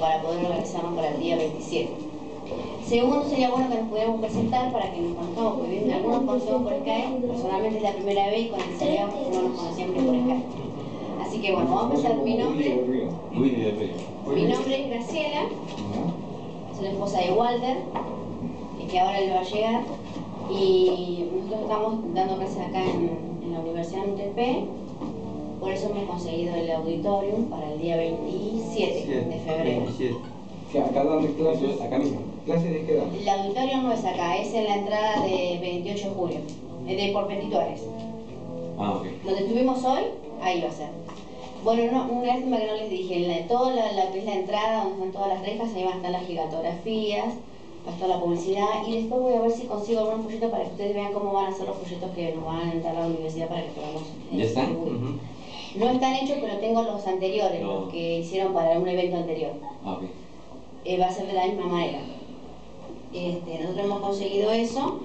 para poder organizarnos para el día 27. Segundo, sería bueno que nos pudiéramos presentar para que nos conozcamos, porque bien, algunos conocemos por Skype, personalmente es la primera vez y con el cerebro no nos conocíamos por Skype. Así que bueno, vamos a empezar. Mi nombre, es Graciela, soy la esposa de Walter, que ahora él va a llegar, y nosotros estamos dando clases acá en la Universidad de UTP. Por eso hemos conseguido el auditorium para el día 27 de febrero. Sí, acá dan clases, acá mismo. ¿Clases de qué edad? El auditorium no es acá, es en la entrada de 28 de julio, por Petitores. Ah, ok. Donde estuvimos hoy, ahí va a ser. Bueno, no, una lástima que no les dije, toda la que es la entrada, donde están todas las rejas, ahí van a estar las gigantografías, va a estar la publicidad, y después voy a ver si consigo algún folleto para que ustedes vean cómo van a ser los folletos que nos van a entrar a la universidad para que podamos... ¿Ya están? No están hechos, pero tengo los anteriores, no. Los que hicieron para un evento anterior. Okay. Va a ser de la misma manera. Nosotros hemos conseguido eso,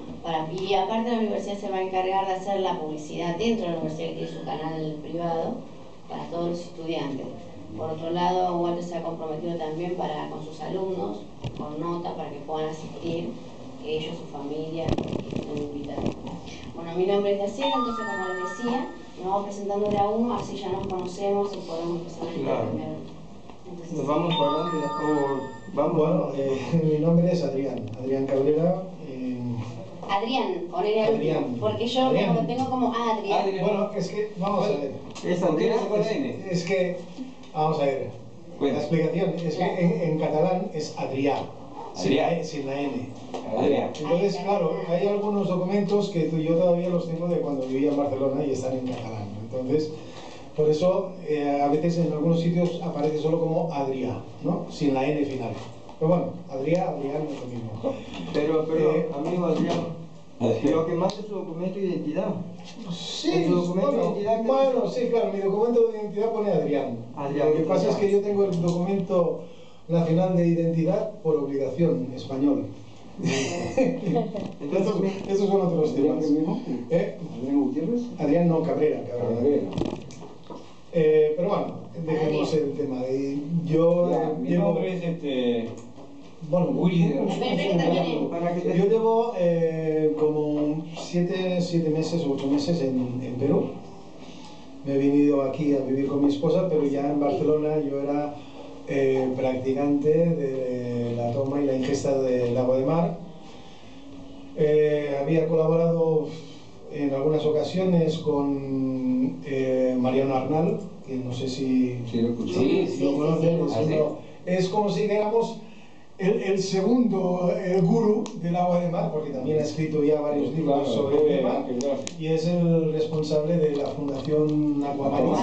y aparte la universidad se va a encargar de hacer la publicidad dentro de la universidad, que tiene su canal privado, para todos los estudiantes. Por otro lado, Walter se ha comprometido también con sus alumnos, con nota, para que puedan asistir, que ellos, su familia, estén invitados. Bueno, mi nombre es Graciela, entonces como les decía, nos vamos presentando de a uno, así ya nos conocemos y podemos empezar a intercambiar. Nos vamos para adelante. Bueno, mi nombre es Adrián Cabrera. Adrián, porque yo lo tengo como Adrián. Bueno, es que, vamos a ver. ¿Es Adrián o N? Es que, vamos a ver, la explicación es que en catalán es Adrián. Sin la N. Entonces, claro, hay algunos documentos que yo todavía los tengo de cuando vivía en Barcelona y están en catalán. Entonces, por eso a veces en algunos sitios aparece solo como Adrià, ¿no? Sin la N final. Pero bueno, Adrián no es lo mismo. Pero amigo Adrián, lo que más es su documento de identidad. Sí, claro, mi documento de identidad pone Adrián. Lo que pasa es que yo tengo el documento nacional de identidad por obligación, español. Esos son otros temas. ¿Adrián Gutiérrez? Adrián no, Cabrera. Pero bueno, dejemos el tema. Yo llevo... Bueno, yo llevo como 7 meses, 8 meses en Perú. Me he venido aquí a vivir con mi esposa, pero ya en Barcelona yo era... practicante de la toma y la ingesta del agua de mar. Había colaborado en algunas ocasiones con Mariano Arnal, que no sé si lo conocen. Es como si éramos el segundo gurú del agua de mar, porque también ha escrito ya varios libros sobre el tema, y es el responsable de la Fundación Aquamaris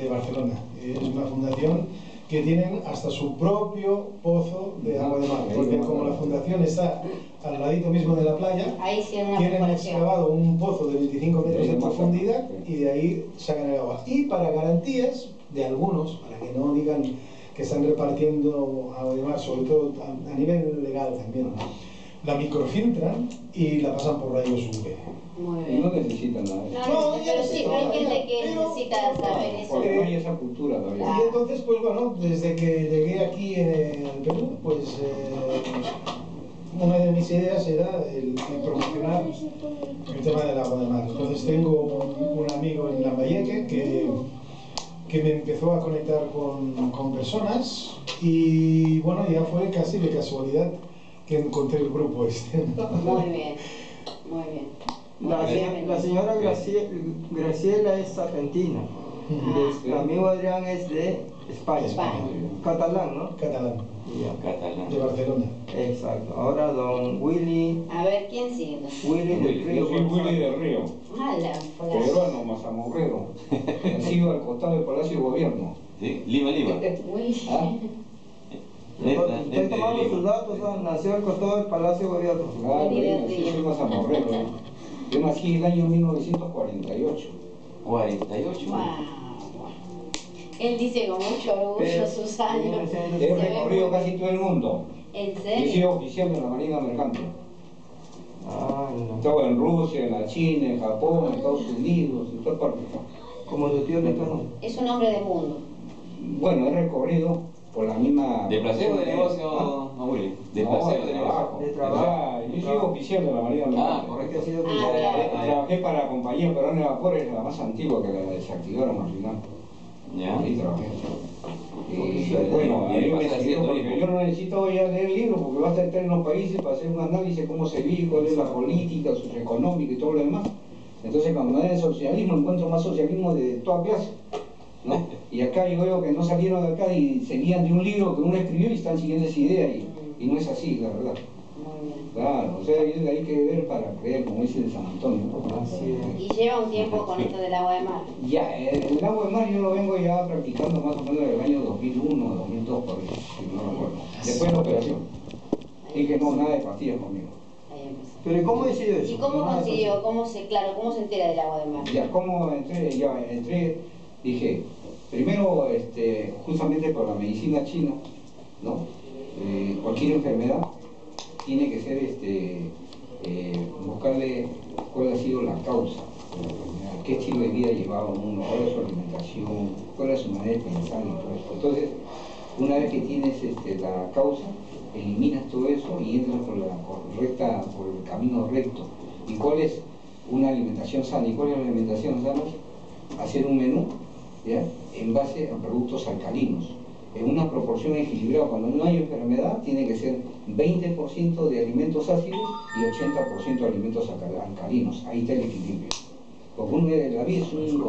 de Barcelona. Es una fundación que tienen hasta su propio pozo de agua de mar, porque como la fundación está al ladito mismo de la playa, tienen excavado un pozo de 25 metros de profundidad y de ahí sacan el agua. Y para garantías de algunos, para que no digan que están repartiendo agua de mar, sobre todo a nivel legal también, la microfiltran y la pasan por rayos UV. Muy bien. No necesitan nada. No, pero sí, hay gente que necesita saber eso. Porque no hay esa cultura todavía. Y entonces, pues bueno, desde que llegué aquí al Perú, pues una de mis ideas era el promocionar el tema del agua de mar. Entonces tengo un amigo en Lambayeque que me empezó a conectar con personas y bueno, ya fue casi de casualidad que encontré el grupo este. Muy bien, muy bien. La señora Graciela es argentina, el amigo Adrián es de España, catalán, ¿no? Catalán, de Barcelona. Exacto, ahora don Willy... A ver, ¿quién sigue? Willy del Río. Yo soy Willy del Río, peruano, mazamorrero, nacido al costado del Palacio de Gobierno. Lima. Estoy tomando sus datos, nació al costado del Palacio de Gobierno. Soy mazamorrero. Yo nací en el año 1948. ¿48? Wow. Él dice con mucho orgullo sus años. He recorrido casi todo el mundo. ¿En serio? He sido oficial de la Marina Mercante. Estaba en Rusia, en la China, en Japón, en Estados Unidos, en todas partes. Como tu tío Leto, no. Es un hombre de mundo. Bueno, he recorrido por la misma ¿De placer o de negocio, Willy? De placer, de trabajo. De trabajo. Yo soy oficial de la Marina Mercante. Ah, correcto. Trabajé para la Compañía Perón de Vapor, es la más antigua, que la desactivaron al final. Ya. Sí, trabajé. Bueno, yo no necesito ya leer libros porque basta estar en los países para hacer un análisis de cómo se vive, cuál es la política, su económica y todo lo demás. Entonces, cuando hay socialismo, encuentro más socialismo de toda clase, ¿no? Y acá yo veo que no salieron de acá y seguían de un libro que uno escribió y están siguiendo esa idea y no es así, la verdad. Claro, o sea, hay que ver para creer, como dice el San Antonio, ¿no? Así es. ¿Y lleva un tiempo con esto del agua de mar? Ya, el agua de mar yo lo vengo ya practicando más o menos desde el año 2001 o 2002, por ahí, si no recuerdo. Después de la operación. Y que no, nada de pastillas conmigo. Pero ¿cómo decidió eso? ¿Y cómo consiguió? ¿Cómo se, claro, cómo se entera del agua de mar? Ya, ¿cómo entré? Ya, entré, dije, primero, justamente por la medicina china, ¿no? Cualquier enfermedad tiene que ser buscarle cuál ha sido la causa, qué estilo de vida llevaba uno, cuál es su alimentación, cuál es su manera de pensar y todo eso. Entonces, una vez que tienes la causa, eliminas todo eso y entras por la correcta, por el camino recto. ¿Y cuál es una alimentación sana? ¿Y cuál es la alimentación sana? Hacer un menú, ¿ya?, en base a productos alcalinos, en una proporción equilibrada. Cuando no hay enfermedad, tiene que ser 20% de alimentos ácidos y 80% de alimentos alcalinos. Ahí está el equilibrio. Porque la vida es un